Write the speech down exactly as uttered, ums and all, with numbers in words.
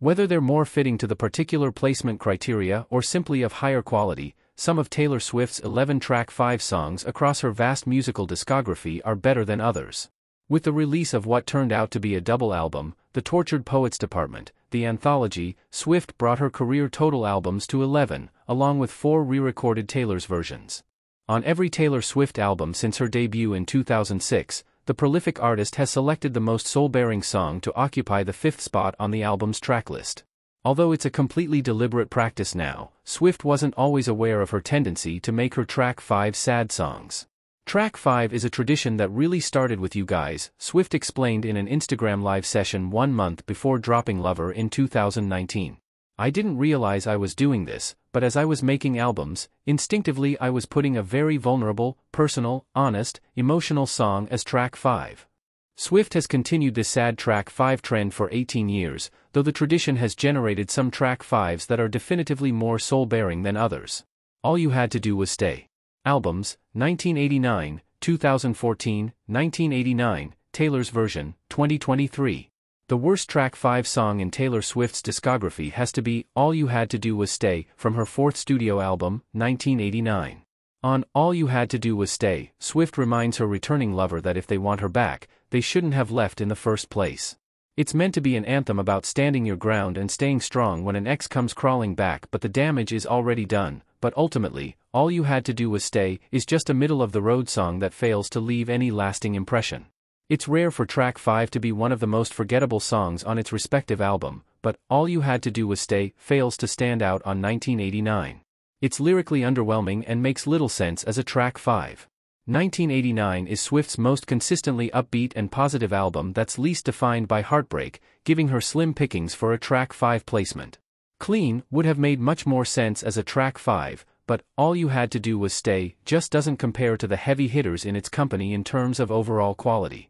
Whether they're more fitting to the particular placement criteria or simply of higher quality, some of Taylor Swift's eleven-track five songs across her vast musical discography are better than others. With the release of what turned out to be a double album, The Tortured Poets Department, the anthology, Swift brought her career total albums to eleven, along with four re-recorded Taylor's versions. On every Taylor Swift album since her debut in two thousand six, the prolific artist has selected the most soul-bearing song to occupy the fifth spot on the album's tracklist. Although it's a completely deliberate practice now, Swift wasn't always aware of her tendency to make her track five sad songs. Track five is a tradition that really started with You Guys, Swift explained in an Instagram live session one month before dropping Lover in two thousand nineteen. I didn't realize I was doing this, but as I was making albums, instinctively I was putting a very vulnerable, personal, honest, emotional song as track five. Swift has continued this sad track five trend for eighteen years, though the tradition has generated some track fives that are definitively more soul-bearing than others. All You Had To Do Was Stay. Albums, nineteen eighty-nine, two thousand fourteen, nineteen eighty-nine, Taylor's version, twenty twenty-three. The worst track five song in Taylor Swift's discography has to be All You Had To Do Was Stay from her fourth studio album, nineteen eighty-nine. On All You Had To Do Was Stay, Swift reminds her returning lover that if they want her back, they shouldn't have left in the first place. It's meant to be an anthem about standing your ground and staying strong when an ex comes crawling back, but the damage is already done, but ultimately, All You Had To Do Was Stay is just a middle-of-the-road song that fails to leave any lasting impression. It's rare for track five to be one of the most forgettable songs on its respective album, but All You Had To Do Was Stay fails to stand out on nineteen eighty-nine. It's lyrically underwhelming and makes little sense as a track five. nineteen eighty-nine is Swift's most consistently upbeat and positive album that's least defined by heartbreak, giving her slim pickings for a track five placement. Clean would have made much more sense as a track five, but All You Had To Do Was Stay just doesn't compare to the heavy hitters in its company in terms of overall quality.